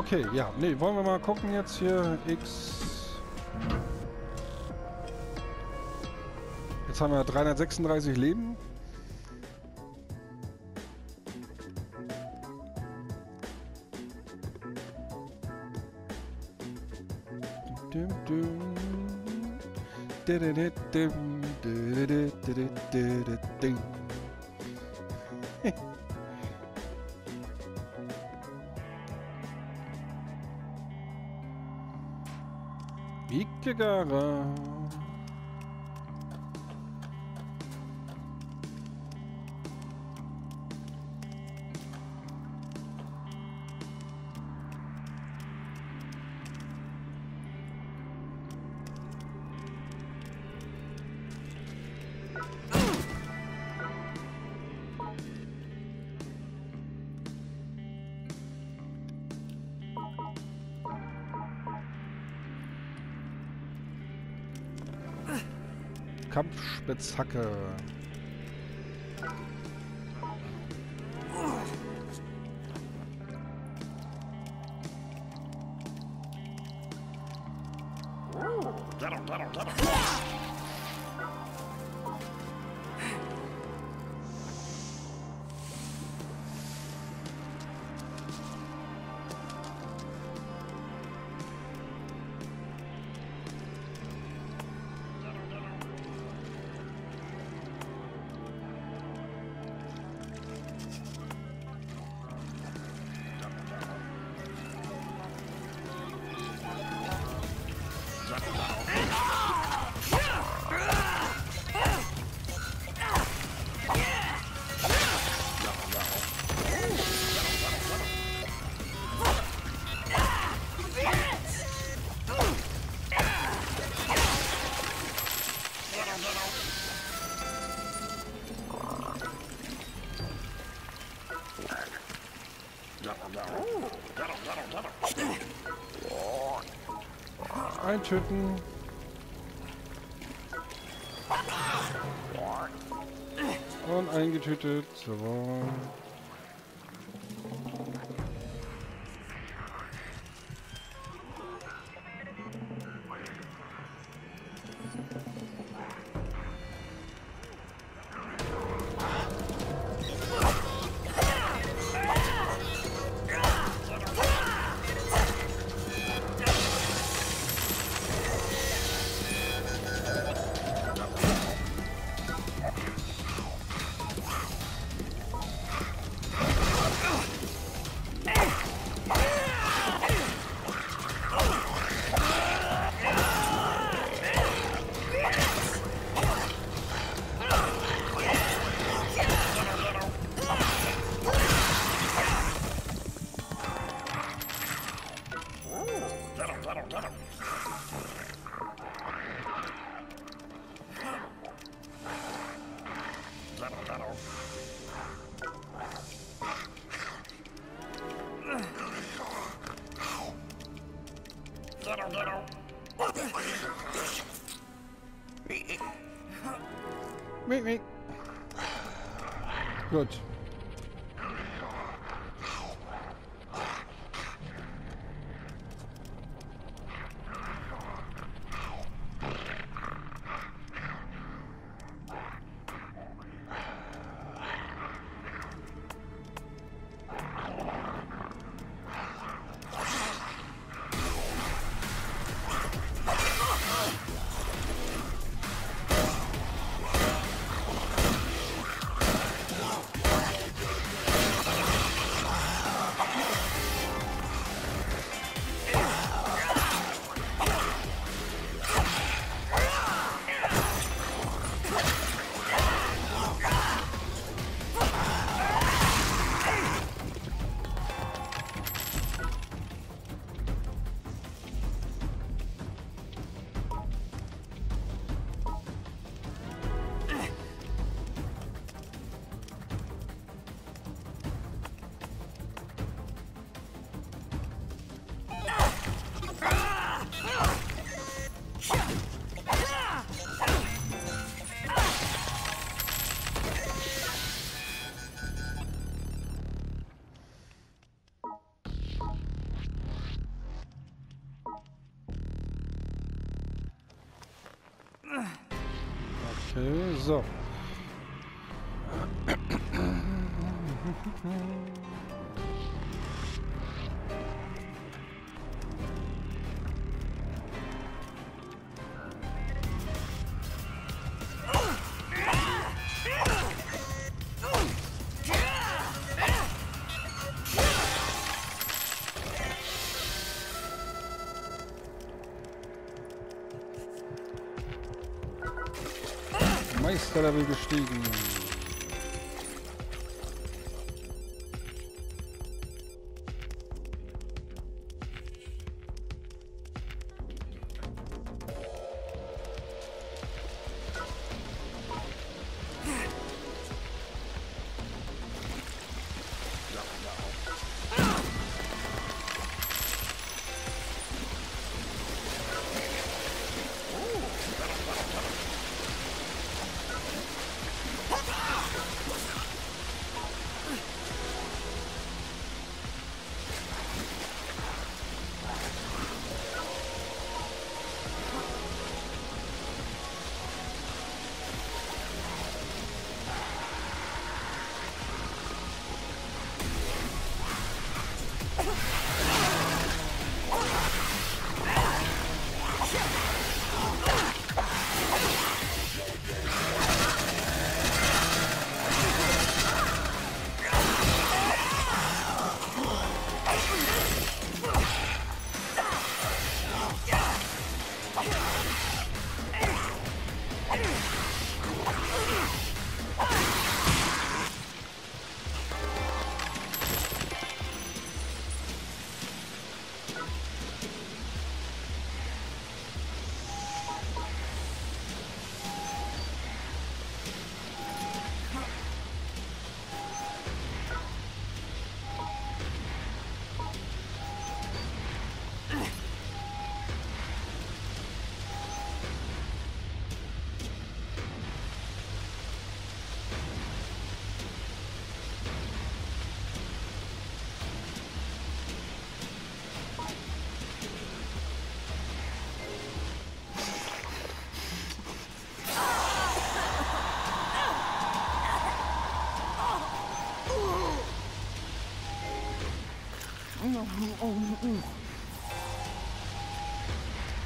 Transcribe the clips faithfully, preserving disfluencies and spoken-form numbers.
Okay, ja. Ne, wollen wir mal gucken jetzt hier. X. Jetzt haben wir dreihundertsechsunddreißig Leben. Ikegara. Kampfspitzhacke. Eintöten. Und eingetötet. So. Gut. Wow. Okay, so. Meisterlevel gestiegen.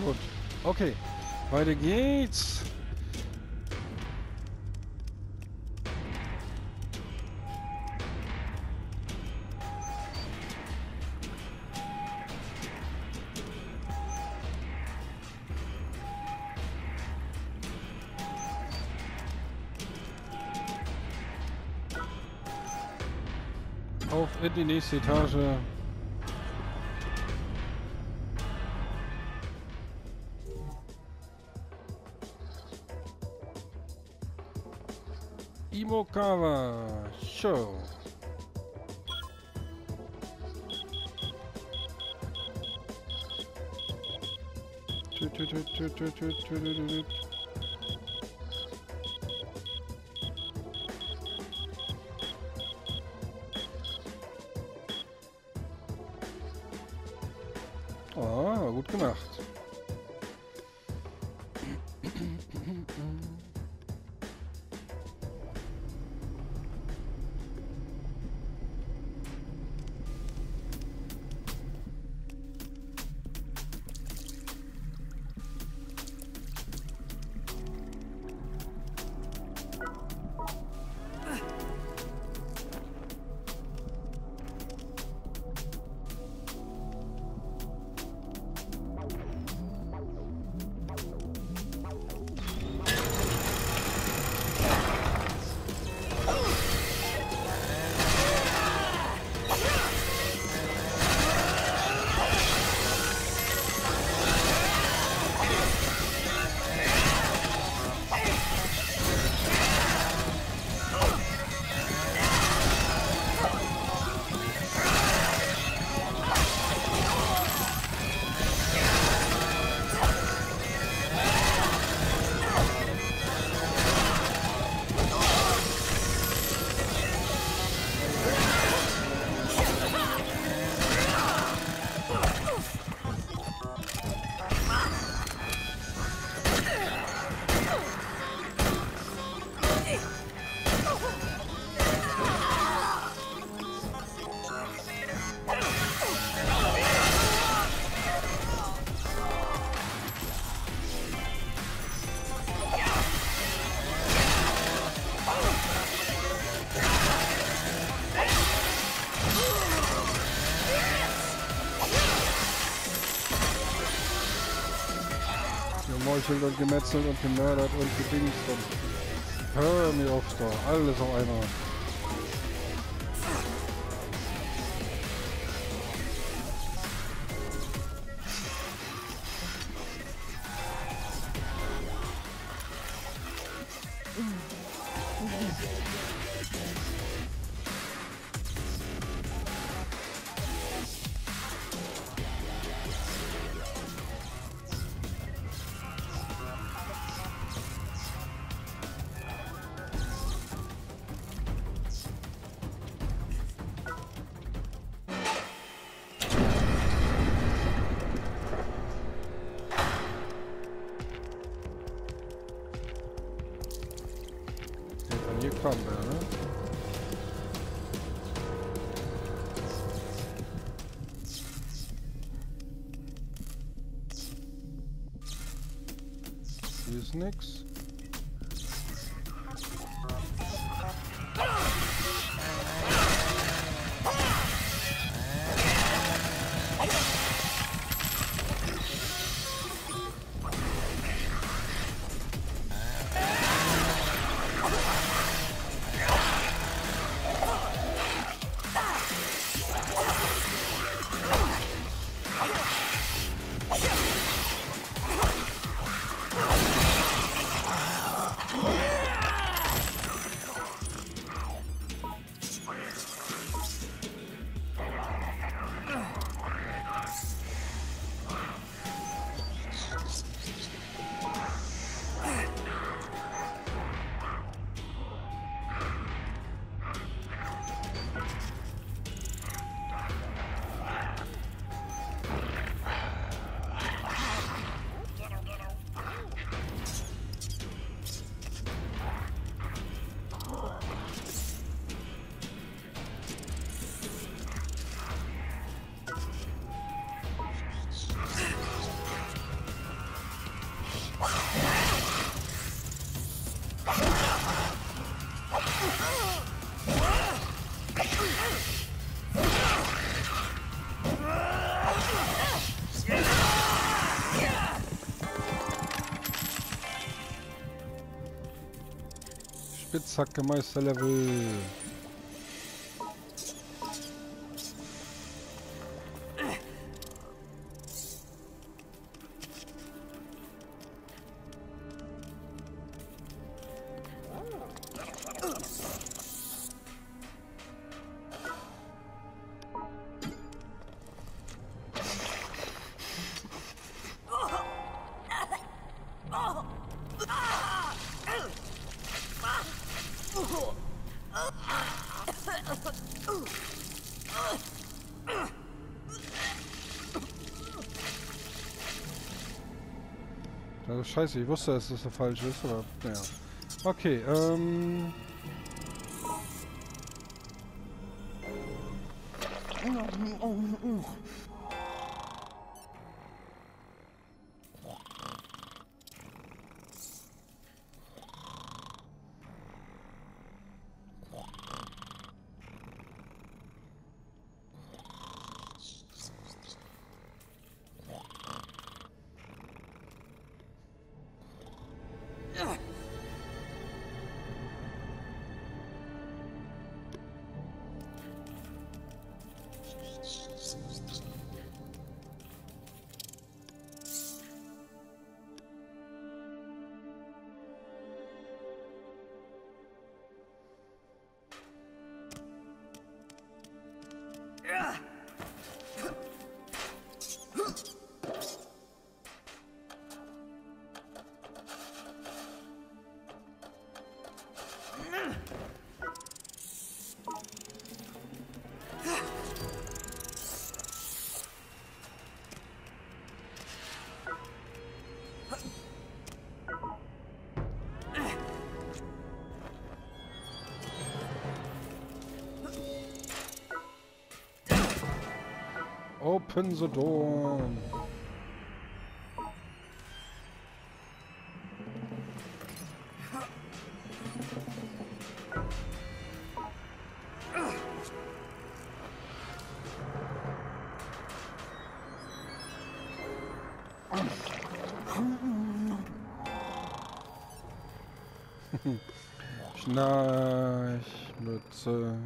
Gut, okay, weiter geht's. Auf in die nächste Etage. Imokawa Show. Ah, gut gemacht. gemeuchelt und gemetzelt und gemördert und gedingt und hör mir auf da, alles auf einmal. Nix. Spitzhacke-Meister-Level. Scheiße, ich wusste, dass das der falsche ist, aber naja. Okay, ähm... Open the door. Schnarchmütze.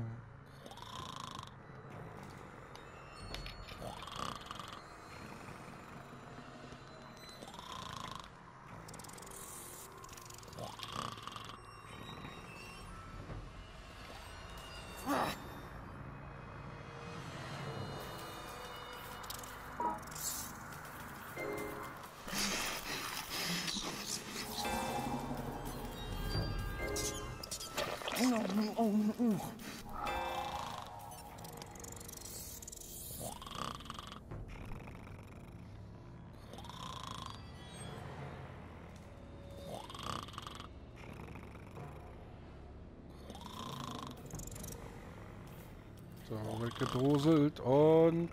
So, weggedruselt und...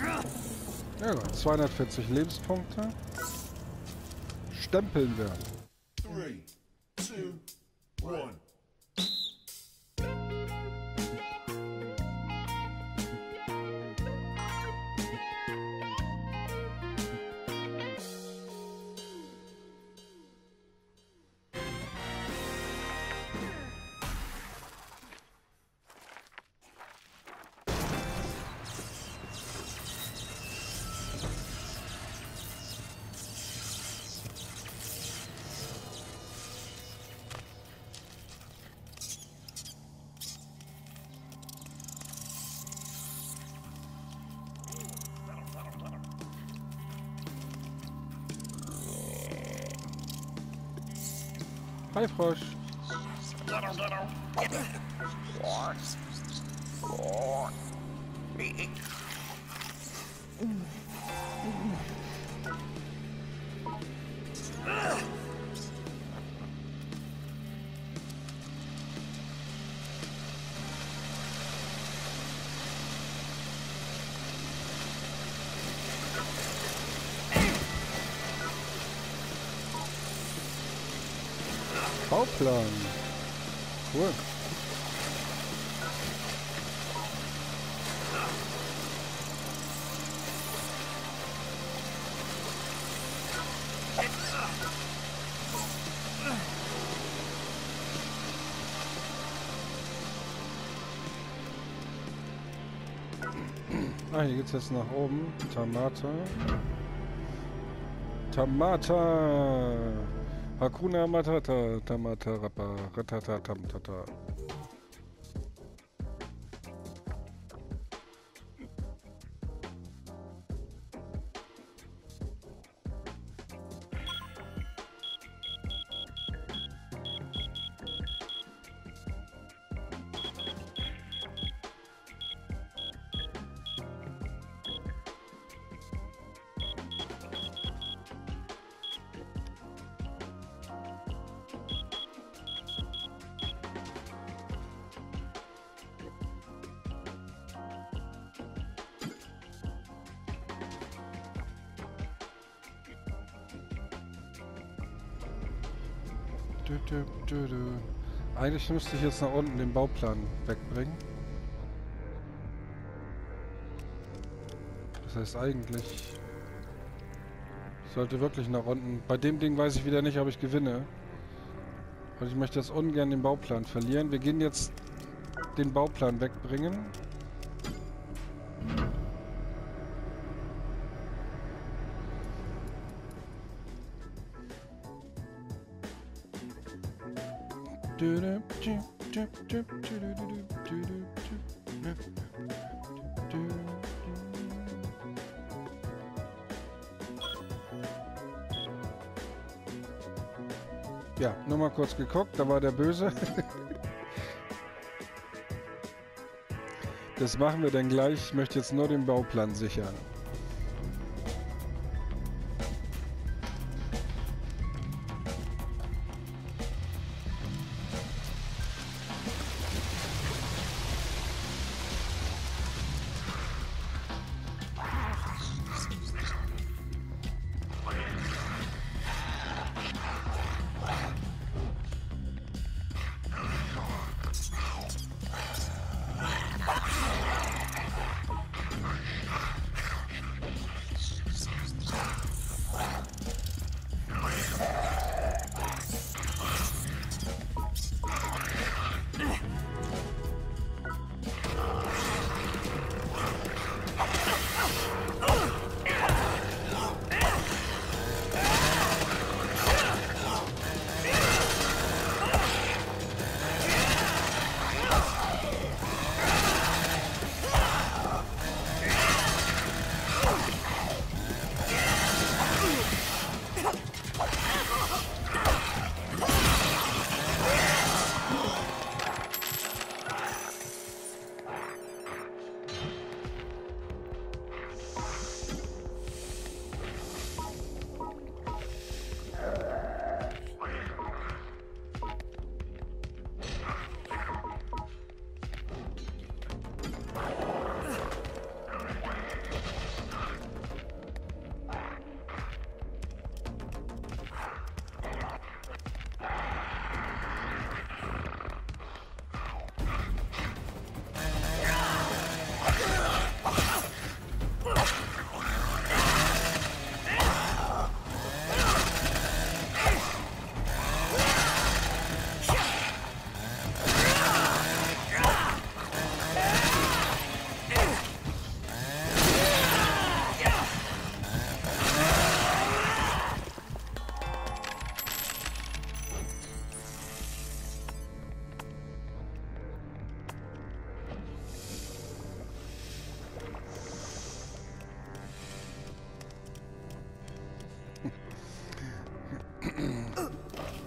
Ja, zweihundertvierzig Lebenspunkte. Stempeln wir. drei, zwei, eins. Hi Frosch. Bauplan. Cool. Ah, hier geht's jetzt nach oben. Tamata. Tamata. Hakuna Matata, Tamata Rappa, Ratata Tamtata. Eigentlich müsste ich jetzt nach unten den Bauplan wegbringen. Das heißt eigentlich... Ich sollte wirklich nach unten... Bei dem Ding weiß ich wieder nicht, ob ich gewinne. Und ich möchte jetzt ungern den Bauplan verlieren. Wir gehen jetzt den Bauplan wegbringen. Ja, nur mal kurz geguckt, da war der Böse. Das machen wir dann gleich. Ich möchte jetzt nur den Bauplan sichern.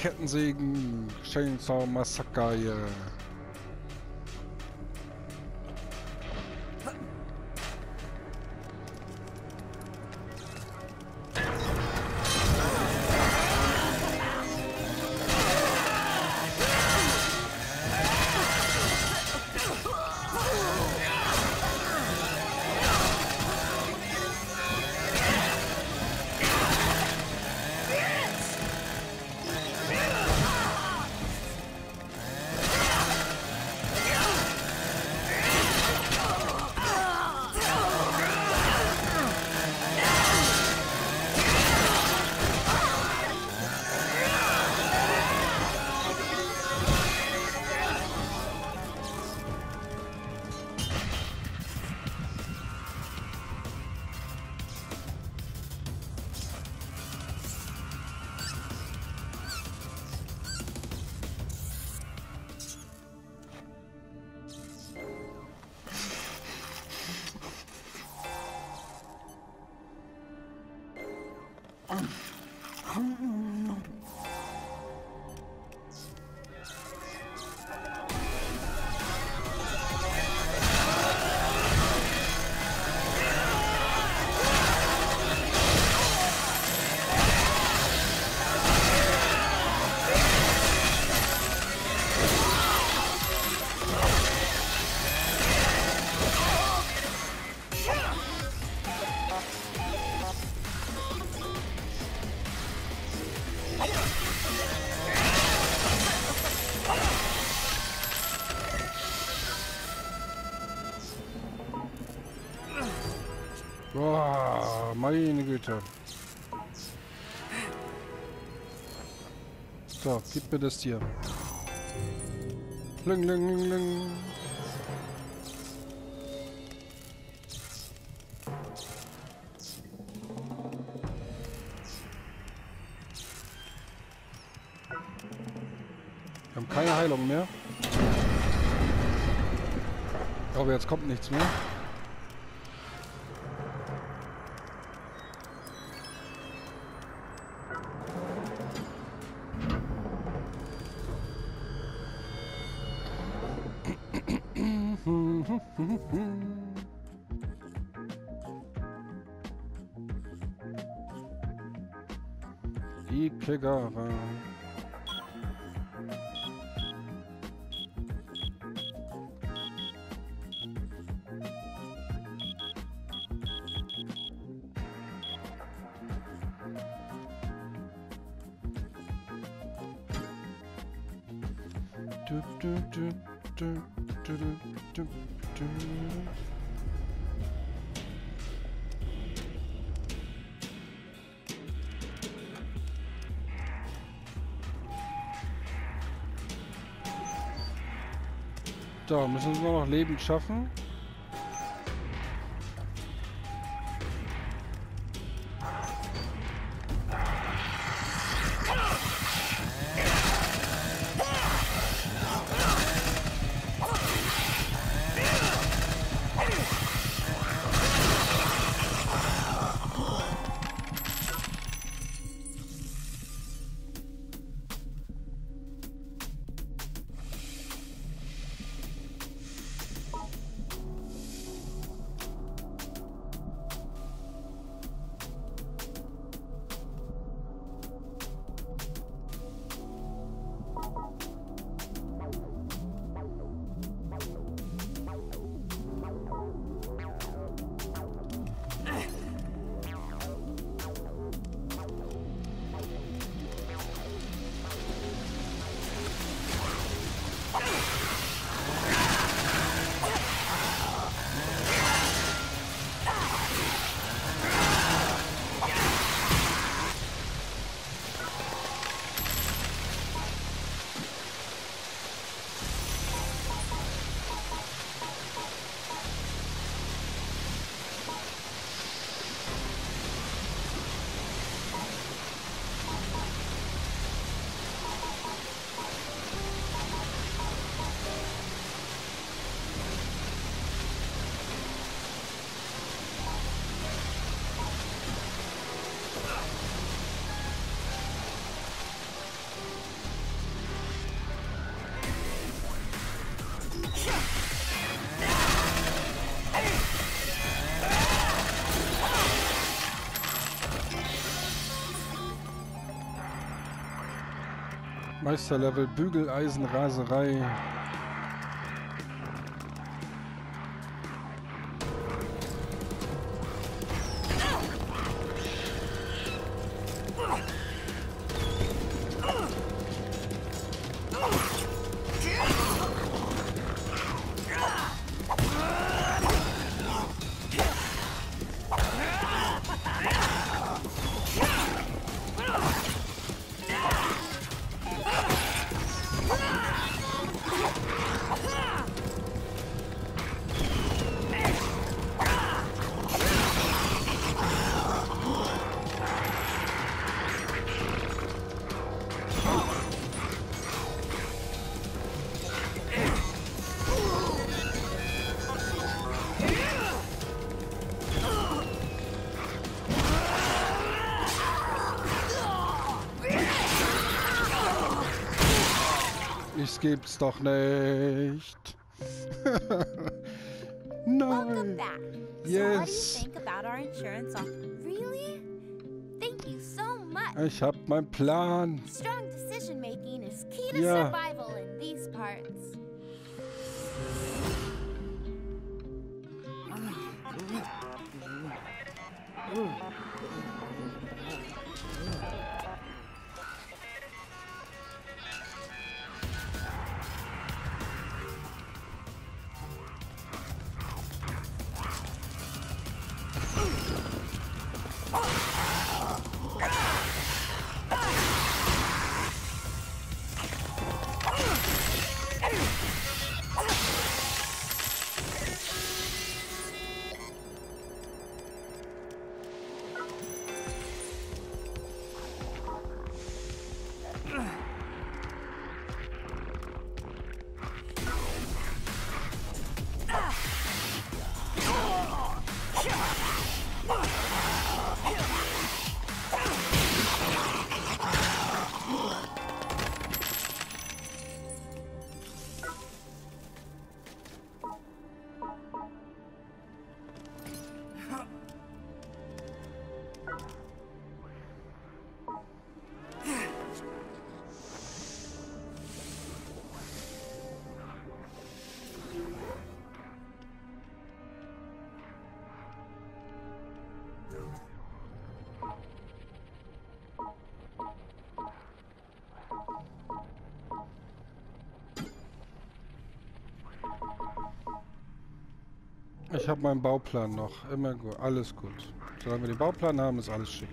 Kettensägen, Chainsaw Massacre hier. Boah, meine Güte. So, gib mir das Tier. Ling, ling, ling, ling. Wir haben keine Heilung mehr. Ich glaube, jetzt kommt nichts mehr. Ikegava. Du, du, du, du, du, du, du, du. Da müssen wir noch Leben schaffen. Meisterlevel Bügeleisenraserei. Das gibt's doch nicht. No. Welcome back. Yes. So what do you think about our insurance offer? Really? Thank you so much. Ich hab meinen Plan. Strong decision making is key to ja. survival in these parts. Ich habe meinen Bauplan noch. Immer gut. Alles gut. Solange wir den Bauplan haben, ist alles schick.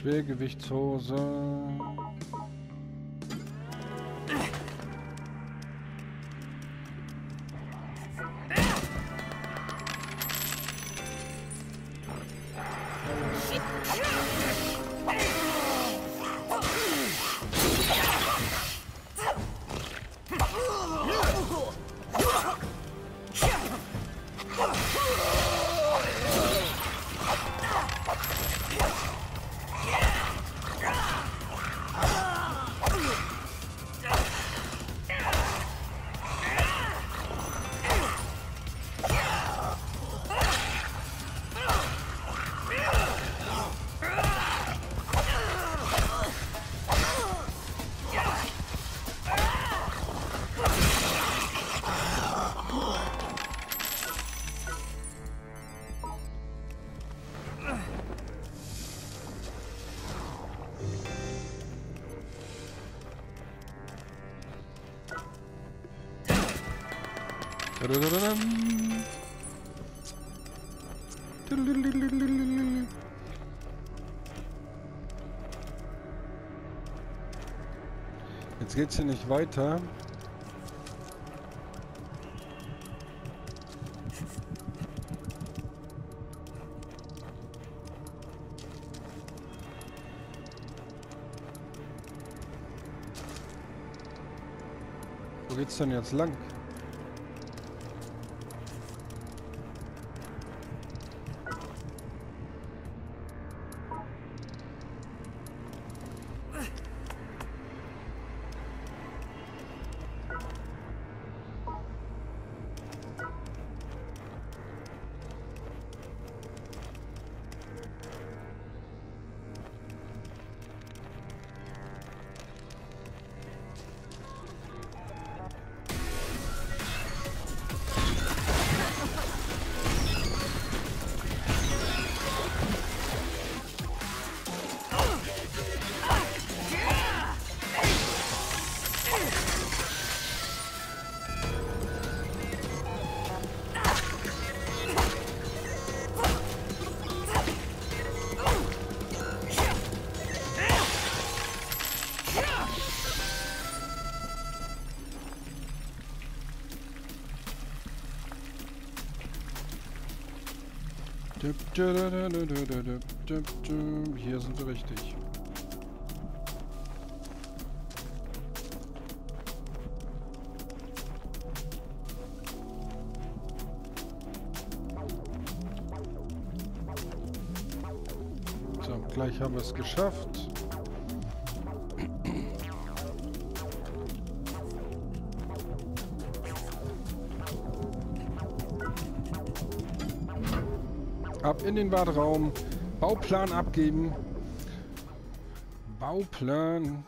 Schwergewichtshose. Jetzt geht's hier nicht weiter. Wo geht's denn jetzt lang? Hier sind wir richtig. So, gleich haben wir es geschafft. Ab in den Baderaum. Bauplan abgeben. Bauplan.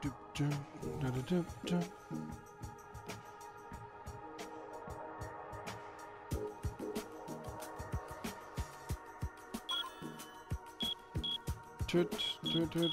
Tüt, tüt, tüt, tüt,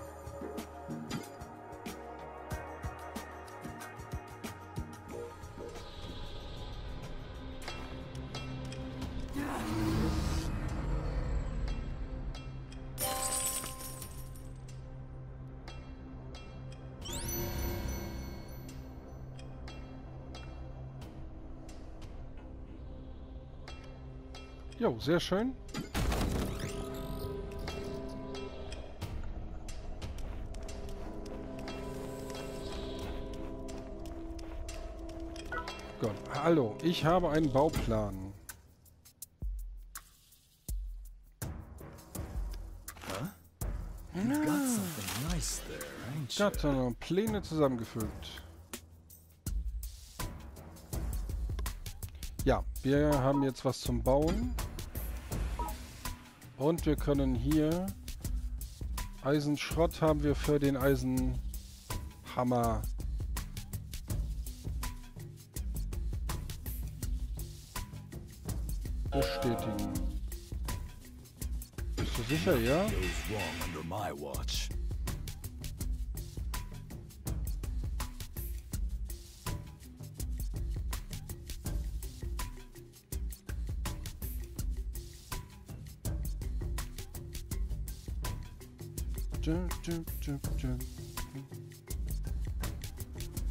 Jo, sehr schön. Gott, hallo, ich habe einen Bauplan. Da hat er noch Pläne zusammengefügt. Ja, wir haben jetzt was zum Bauen. Und wir können hier Eisenschrott haben wir für den Eisenhammer. Bestätigen. Bist du sicher, ja?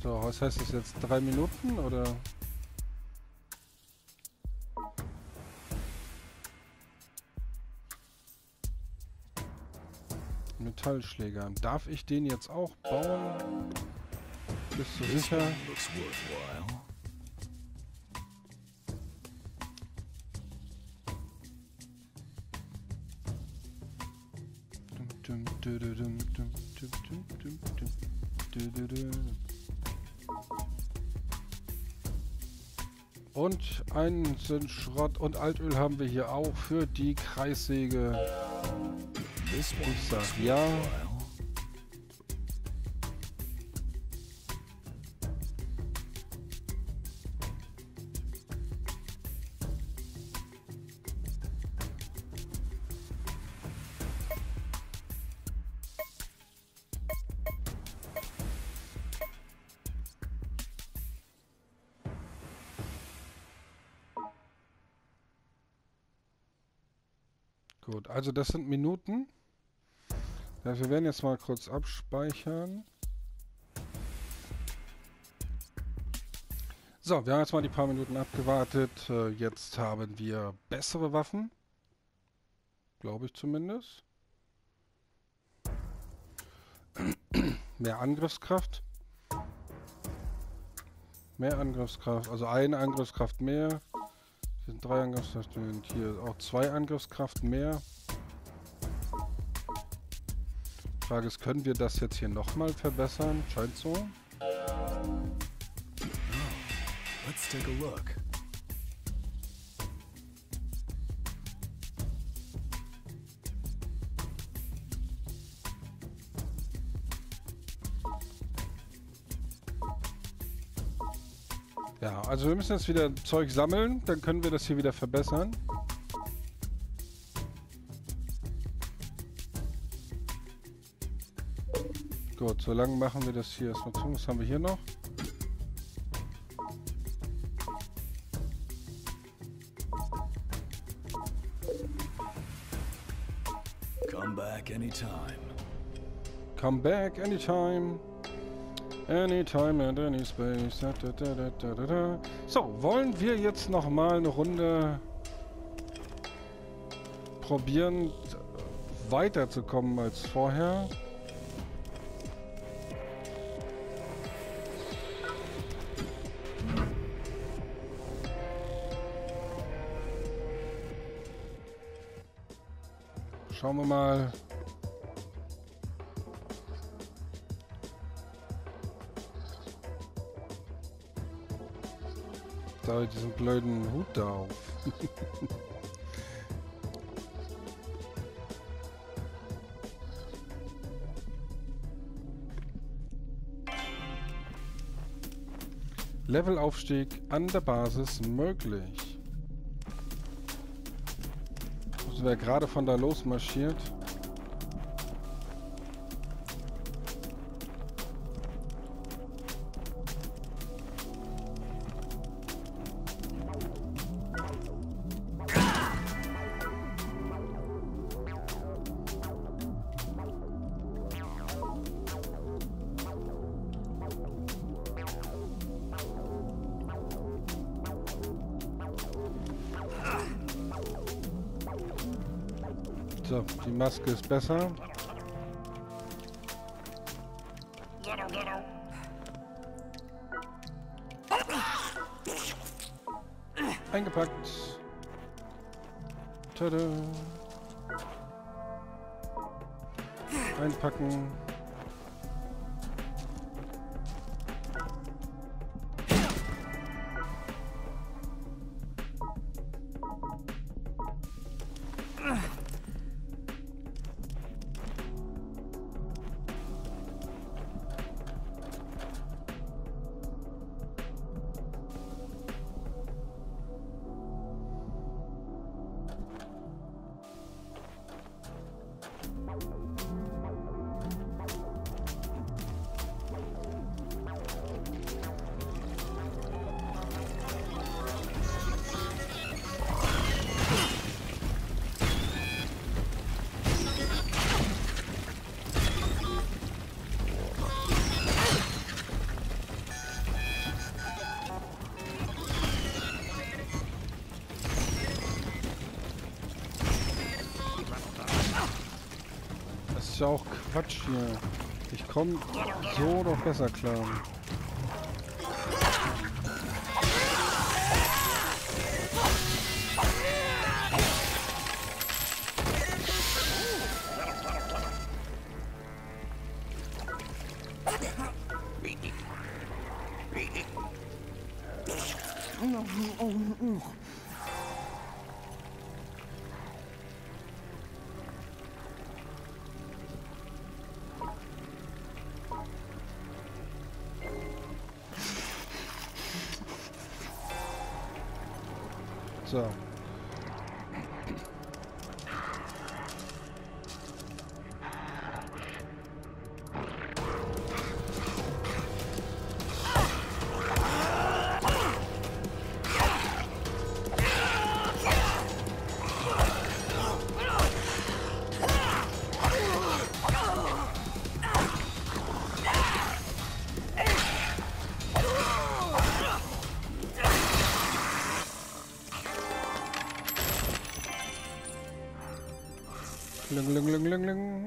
So, was heißt das jetzt? Drei Minuten oder? Metallschläger. Darf ich den jetzt auch bauen? Bist du sicher? Und einen Schrott und Altöl haben wir hier auch für die Kreissäge. Ich sag ja. Gut, also das sind Minuten. Ja, wir werden jetzt mal kurz abspeichern. So, wir haben jetzt mal die paar Minuten abgewartet. Jetzt haben wir bessere Waffen. Glaube ich zumindest. Mehr Angriffskraft. Mehr Angriffskraft. Also eine Angriffskraft mehr. Hier sind drei Angriffskräfte und hier auch zwei Angriffskraft mehr. Die Frage ist, können wir das jetzt hier nochmal verbessern? Scheint so. Let's take a look. Ja, also wir müssen jetzt wieder Zeug sammeln, dann können wir das hier wieder verbessern. Gut, solange machen wir das hier erstmal zu. Was haben wir hier noch? Come back anytime. Come back anytime. Anytime and any space. Da, da, da, da, da, da. So, wollen wir jetzt nochmal eine Runde probieren, weiterzukommen als vorher? Schauen wir mal. Da diesen blöden Hut da auf. Levelaufstieg an der Basis möglich. Müssen wir gerade von da losmarschiert. So, die Maske ist besser. Eingepackt. Tada. Einpacken. Ist ja auch Quatsch hier. Ich komme so doch besser klar. So. Lung, lung, lung, lung, lung.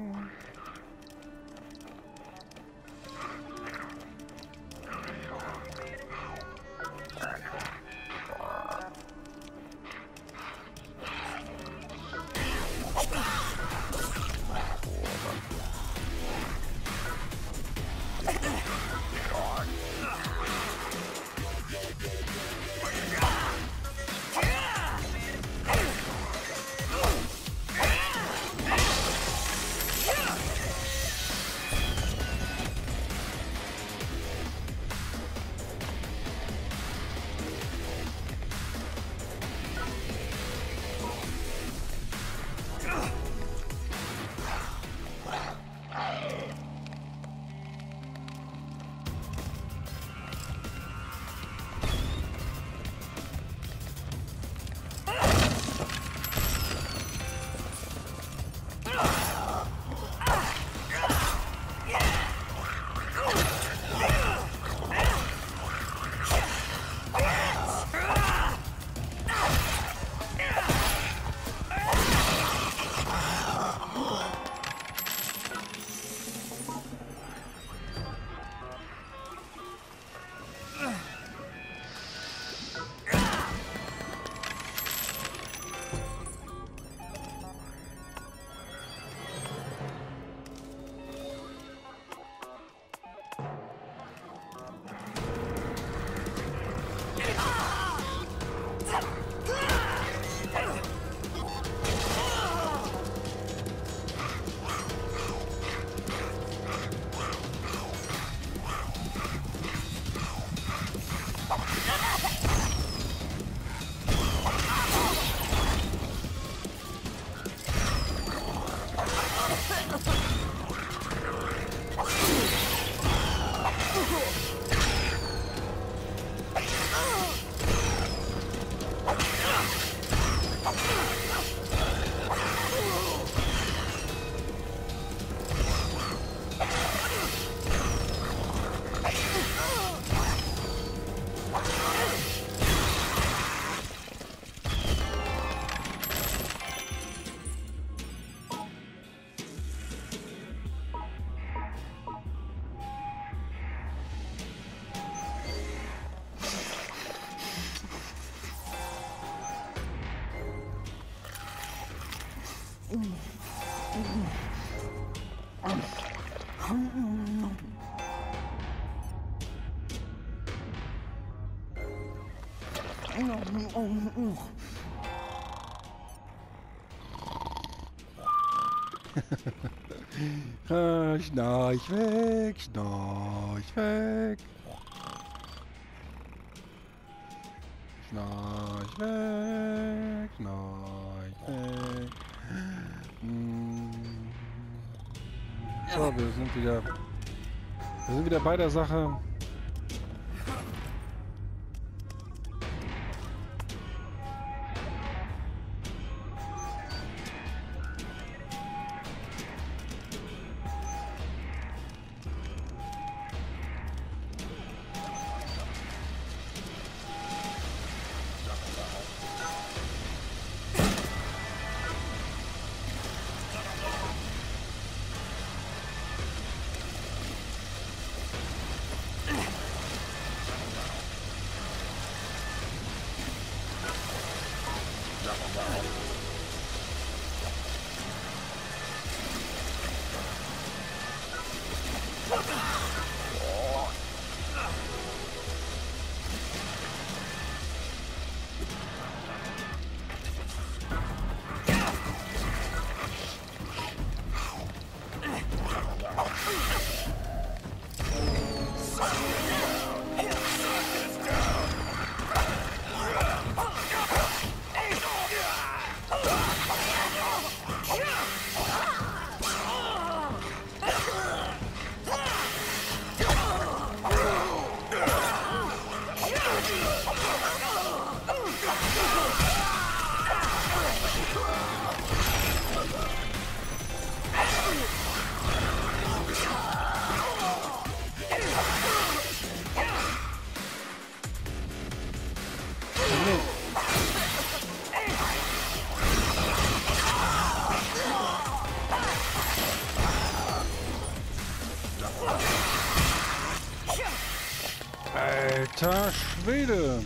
Schnorch weg, Schnorch weg. Schnorch weg, Schnorch weg. So, wir sind wieder... Wir sind wieder bei der Sache. Alter Schwede!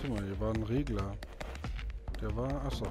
Guck mal, hier war ein Regler. Der war... Achso.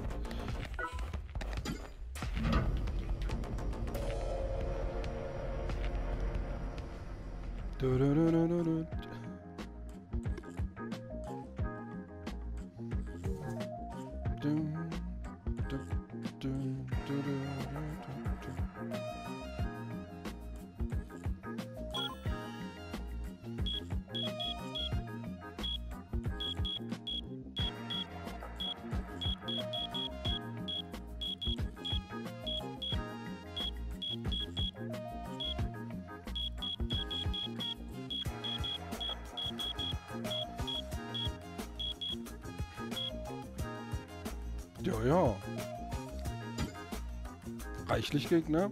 Ja, ja. Reichlich Gegner.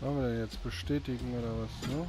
Sollen wir denn jetzt bestätigen oder was, ne?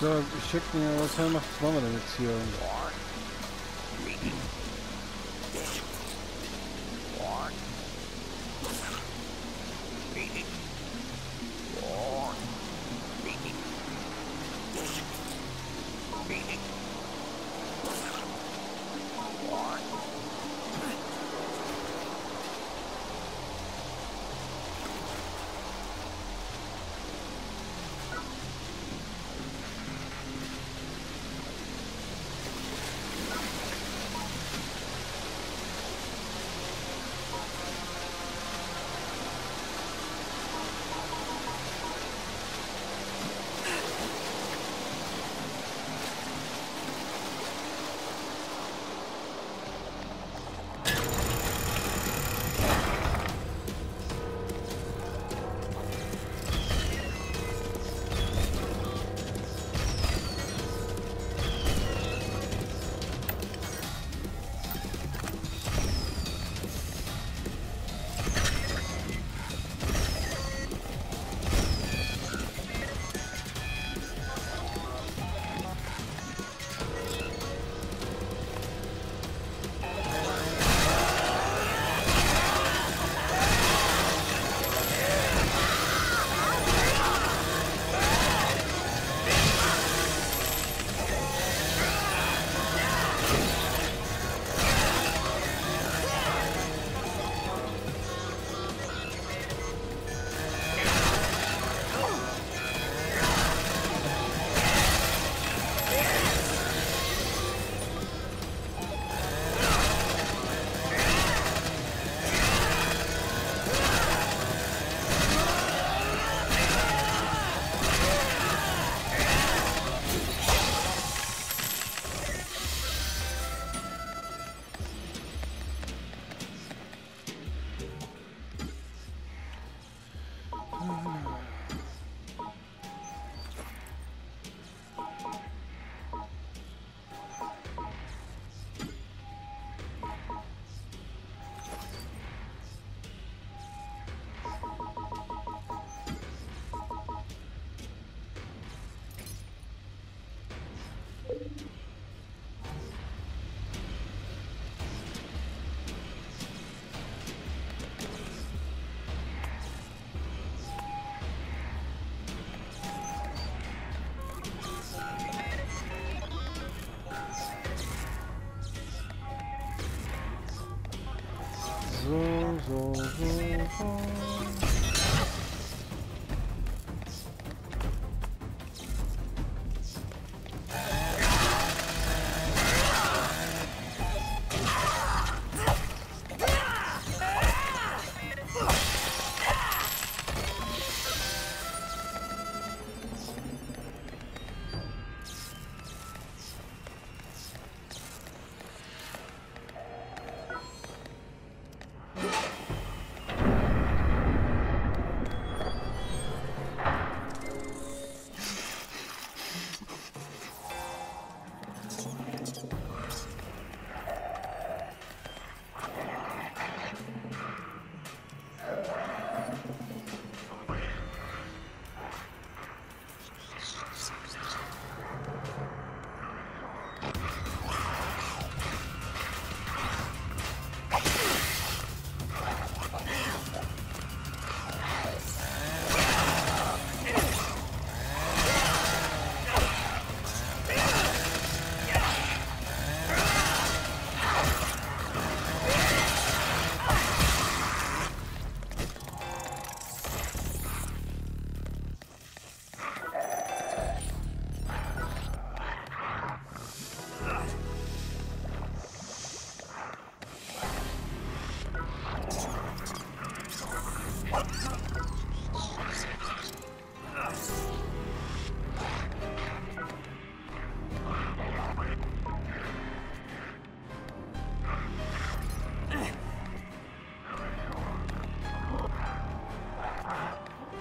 So, schickt mir, was machen wir denn jetzt hier?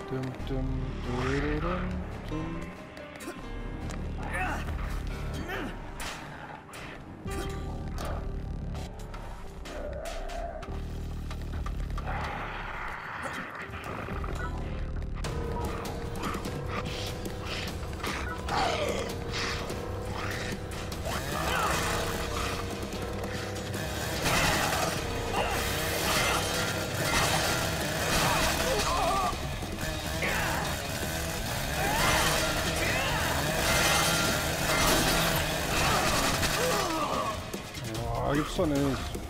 Dum dum dum dum dum. gibt's doch nicht.